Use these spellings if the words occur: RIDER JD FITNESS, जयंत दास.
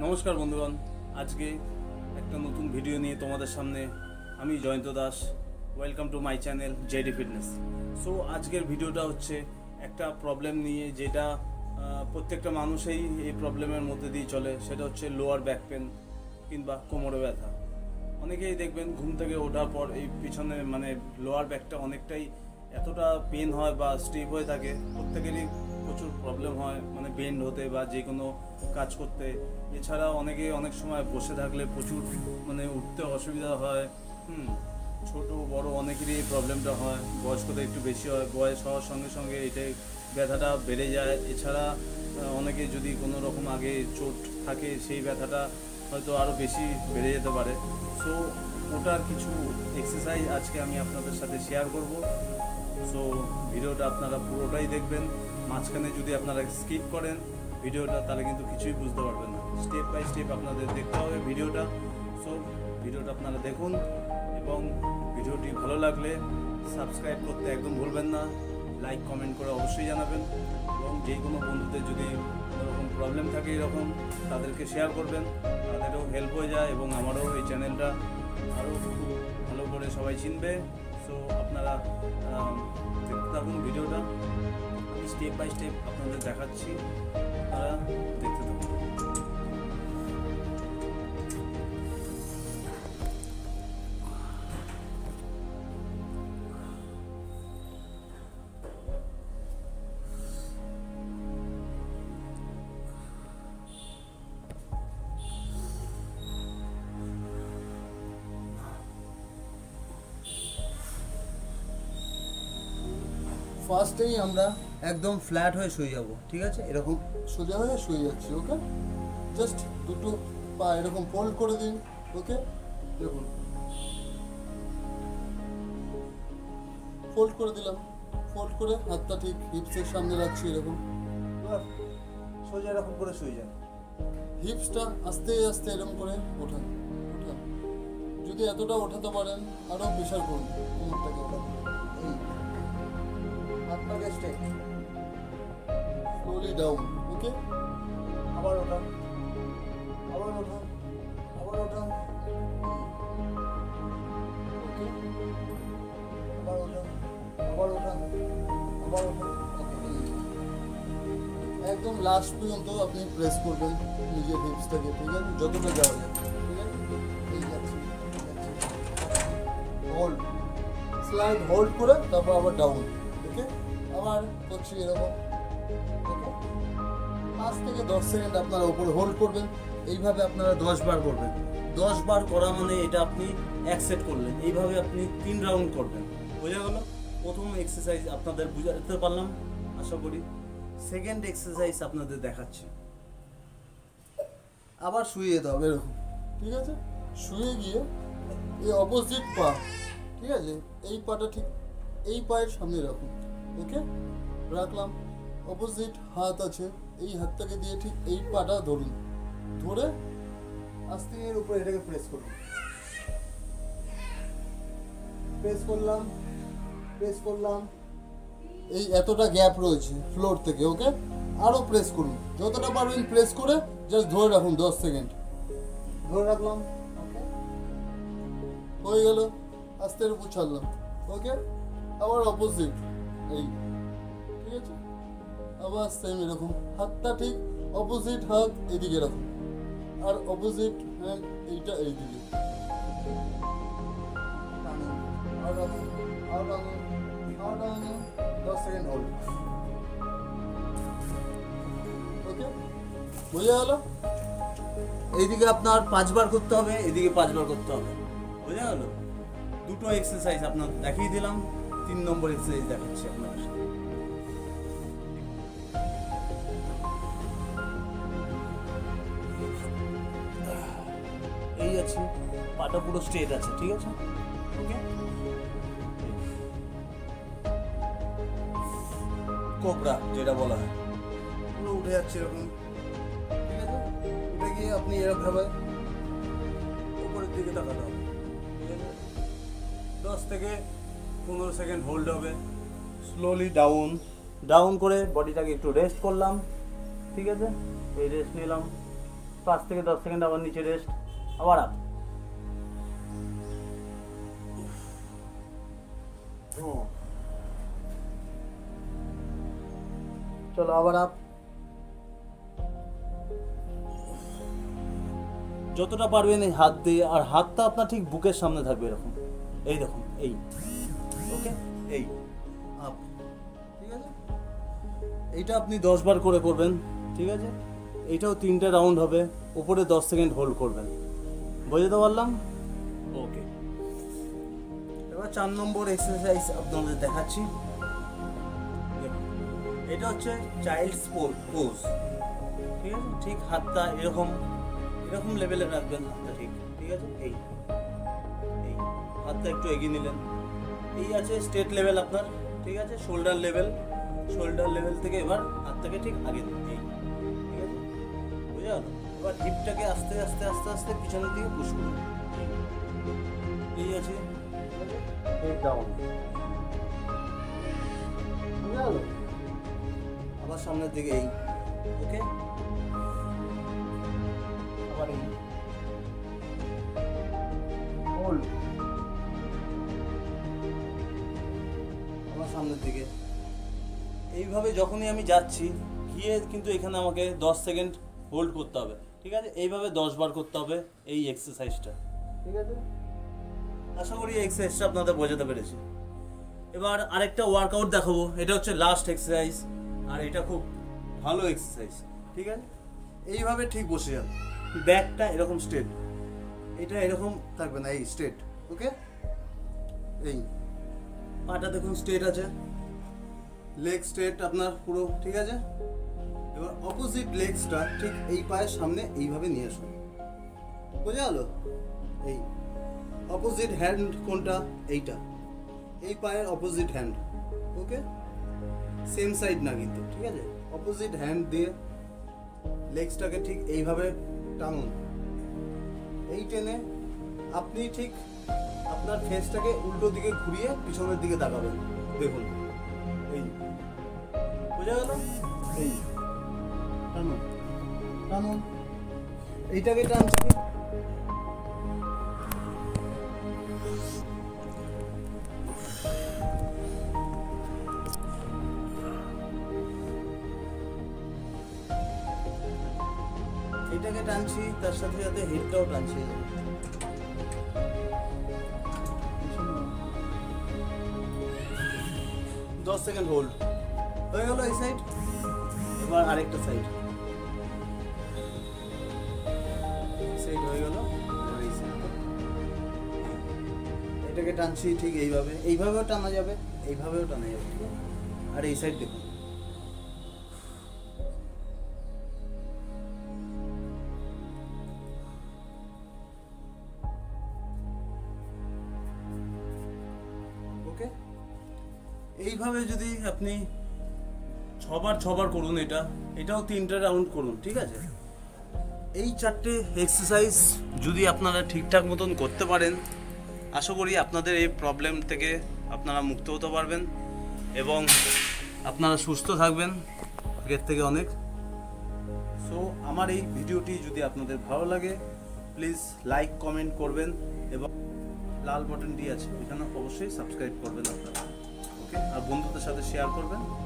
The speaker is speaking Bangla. नमस्कार बंधुगण, आज के एक नतून भिडियो नहीं तुम्हारे सामने आमी जयंत दास। Welcome to my channel JD fitness. So आजकल भिडियो हे एक प्रब्लेम नहीं जेटा प्रत्येक मानुष ही प्रब्लेम मध्य दिए चले, से लोअर बैक पेन किंबा कोमरे व्यथा। अनेकेई देखें घूम थेके ओठार पर पिछने माने लोअर बैकटा अनेकटाई एतटा पेन हय बा स्टिफ हये थाके, प्रत्येकेरई प्रचुर प्रब्लेम है माने बेंड होते जेकोनो काज करते। एछाड़ा अनेके अनेक समय बसे थाकले प्रचुर माने उठते असुविधा है। छोटो बड़ो अनेकेरई प्रब्लेमटा है, बयस्कदेर एकटु बेशी है, बयस हওয়ার संगे संगे एटा व्यथाटा बेड़े जाए। एछाड़ा अनेके जदि कोनो रकम आगे चोट थाके सेई व्यथाटा হয়তো আরো বেশি বেড়ে যেতে পারে। সো ওটার কিছু এক্সারসাইজ আজকে আমি আপনাদের সাথে শেয়ার করব। সো ভিডিওটা আপনারা পুরোটাই দেখবেন, মাঝখানে যদি আপনারা স্কিপ করেন ভিডিওটা তাহলে কিন্তু কিছুই বুঝতে পারবেন না। স্টেপ বাই স্টেপ আপনাদের দেখতে হবে ভিডিওটা। সো ভিডিওটা আপনারা দেখুন এবং ভিডিওটি ভালো লাগলে সাবস্ক্রাইব করতে একদম ভুলবেন না, লাইক কমেন্ট করে অবশ্যই জানাবেন এবং যে কোনো বন্ধুদের যদি এরকম প্রবলেম থাকে এরকম তাদেরকে শেয়ার করবেন, তাদেরও হেল্প হয়ে যায় এবং আমারও এই চ্যানেলটা আরও ভালো করে সবাই চিনবে। সো আপনারা দেখতে থাকুন ভিডিওটা, আমি স্টেপ বাই স্টেপ আপনাদের দেখাচ্ছি, আপনারা দেখতে থাকুন। ফার্স্টেই আমরা একদম ফ্ল্যাট হয়ে শুয়ে যাব, ঠিক আছে? এরকম সোজা হয়ে শুয়ে যাচ্ছি, ওকে? জাস্ট দুটো পা এরকম ফোল্ড করে দিন, ওকে? দেখুন ফোল্ড করে দিলাম, ফোল্ড করে হাতটা ঠিক হিপসের সামনে রাখছি, এরকম সোজা এরকম করে শুয়ে যান। হিপসটা আস্তে আস্তে এরকম করে ওঠান, ওঠান। যদি এতটা ওঠাতে পারেন আরও প্রেশার করুন কোমরটাকে, ওঠান আপনাকে স্টেপ স্লোলি ডাউন, ওকে? আবার ওঠা, আবার ওঠা, আবার ওঠা, ওকে? আবার ওঠা, আবার ওঠা, আবার ওঠা, একদম লাস্ট পর্যন্ত আপনি প্রেস করবেন নিজের হিপসটাকে, ঠিক আছে? যতটা যাওয়া যায়, ঠিক আছে? হোল্ড, স্লাইড হোল্ড করে তারপর আবার ডাউন, ওকে? আবার করছি এরকম, ওকে? 5 থেকে 10 সেকেন্ড আপনারা উপরে হোল্ড করবেন। এইভাবে আপনারা 10 বার করবেন। 10 বার করা মানে এটা আপনি এক সেট করলেন, এইভাবে আপনি 3 রাউন্ড করবেন। বোঝা গেল? প্রথম এক্সারসাইজ আপনাদের বুঝাতে পারলাম আশা করি। সেকেন্ড এক্সারসাইজ আপনাদের দেখাচ্ছি। আবার শুয়ে যেতে হবে এরকম, ঠিক আছে? শুয়ে গিয়ে এই অপোজিট পা, ঠিক আছে? এই পাটা ঠিক এই পায়ের সামনে রাখুন, ওকে? রাখলাম। অপোজিট হাত আছে, এই হাতটাকে দিয়ে ঠিক এই পাটা ধরুন, ধরে আস্তে এর উপরে এটাকে প্রেস করুন। প্রেস করলাম, প্রেস করলাম, এই এতটা গ্যাপ রয়েছে ফ্লোর থেকে, ওকে? আরও প্রেস করুন, যতটা পারবেন প্রেস করে জাস্ট ধরে রাখুন 10 সেকেন্ড। ধরে রাখলাম, ওকে? হয়ে গেল। আস্তে এর উপর ছাড়লাম, ওকে? আবার অপোজিট এই, ঠিক আছে? আবার সেম এরকম, হাতটা ঠিক অপোজিট হাত এইদিকে রাখুন আর অপোজিট হ্যান্ড এইটা এইদিকে, আর রাখুন, আর রাখুন, আর রাখুন। 10 সেকেন্ড হোল্ড, ওকে? বোঝা গেল? এইদিকে আপনার 5 বার করতে হবে, এদিকে 5 বার করতে হবে। বোঝা গেল? দুটো এক্সারসাইজ আপনার দেখিয়ে দিলাম, 3 নম্বর এক্সারসাইজ দেখাচ্ছি আপনার। এই আছে পাটা পুরো স্ট্রেট আছে, ঠিক আছে? ওকে? কোবরা যেটা বলা হয় পুরো উঠে যাচ্ছে এরকম, ঠিক আছে? উঠে গিয়ে আপনি এরকমভাবে উপরের দিকে তাকাতে হবে। 10 থেকে 15 সেকেন্ড হোল্ড হবে। স্লোলি ডাউন, ডাউন করে বডিটাকে একটু রেস্ট করলাম, ঠিক আছে? এই রেস্ট নিলাম, 5 থেকে 10 সেকেন্ড আবার নিচে রেস্ট, আবার আপ। चलो आबार आप যতটা পারবেন এই হাত দিয়ে, আর হাতটা আপনার ঠিক বুকের সামনে থাকবে এরকম, এই দেখুন এই, ওকে এই আপ, ঠিক আছে। এইটা আপনি 10 বার করে করবেন, ঠিক আছে। এইটাও 3টে রাউন্ড হবে, উপরে 10 সেকেন্ড হোল্ড করবেন, বুঝতে পারলাম? ওকে, এবার 4 নম্বর এক্সারসাইজ আপনাদের দেখাচ্ছি। এটা হচ্ছে চাইল্ডস পোজ, ঠিক আছে। ঠিক হাতটা এরকম এরকম লেভেলে রাখবেন হাতটা, ঠিক ঠিক আছে। এই এই হাতটা একটু এগিয়ে নিলেন, এই আছে স্টেট লেভেল আপনার, ঠিক আছে, শোল্ডার লেভেল। শোল্ডার লেভেল থেকে এবার হাতটাকে ঠিক আগে দিন, এই ঠিক আছে, বুঝে গেল? এবার হিপটাকে আস্তে আস্তে আস্তে আস্তে পিছনের দিকে পুশ করুন, এই আছে হেড ডাউন, বুঝে গেল? আবার সামনের দিকে এই, ওকে আবার এই হোল্ড, আবার সামনের দিকে। এইভাবে যখনই আমি যাচ্ছি গিয়ে কিন্তু এখানে আমাকে 10 সেকেন্ড হোল্ড করতে হবে, ঠিক আছে। এইভাবে 10 বার করতে হবে এই এক্সারসাইজটা, ঠিক আছে। আশা করি এই এক্সারসাইজটা আপনাদের বোঝাতে পেরেছি। এবার আরেকটা ওয়ার্কআউট দেখাবো, এটা হচ্ছে লাস্ট এক্সারসাইজ, আর এটা খুব ভালো এক্সারসাইজ, ঠিক আছে। এইভাবে ঠিক বসে যান, ব্যাকটা এরকম স্ট্রেট, এটা এরকম থাকবে না, এই স্ট্রেট, ওকে। এই পাটা দেখুন স্ট্রেট আছে, লেগ স্ট্রেট আপনার পুরো, ঠিক আছে। এবার অপোজিট লেগসটা ঠিক এই পায়ের সামনে এইভাবে নিয়ে আসুন, বোঝা গেল? এই অপোজিট হ্যান্ড কোনটা? এইটা, এই পায়ের opposite hand, okay. Same side না কিন্তু, ঠিক আছে। অপোজিট হ্যান্ড দিয়ে লেগসটাকে ঠিক এইভাবে টানুন, এই টেনে আপনি ঠিক আপনার ফেসটাকে উল্টো দিকে ঘুরিয়ে পিছনের দিকে তাকাবেন, দেখুন এই, বুঝা গেল? এই টানুন টানুন, এইটাকে টানছি, এটাকে টানছি, তার সাথে সাথে হেডটাও টানছি, সেকেন্ড হোল্ড হয়ে গেল এই সাইড। এবার আরেকটা সাইড, সাইড হয়ে গেল। এটাকে টানছি ঠিক এইভাবে, এইভাবেও টানা যাবে, এইভাবেও টানা যাবে। আর এই সাইড দেখুন, ওকে। এইভাবে যদি আপনি 6 বার 6 বার করুন, এটা এটাও 3টে রাউন্ড করুন, ঠিক আছে। এই 4টে এক্সারসাইজ যদি আপনারা ঠিকঠাক মতন করতে পারেন, আশা করি আপনাদের এই প্রবলেম থেকে আপনারা মুক্ত হতে পারবেন এবং আপনারা সুস্থ থাকবেন আগের থেকে অনেক। সো আমার এই ভিডিওটি যদি আপনাদের ভালো লাগে, প্লিজ লাইক কমেন্ট করবেন এবং লাল বাটনটি আছে এখানে অবশ্যই সাবস্ক্রাইব করবেন আপনারা, ওকে। আর বন্ধুদের সাথে শেয়ার করবেন।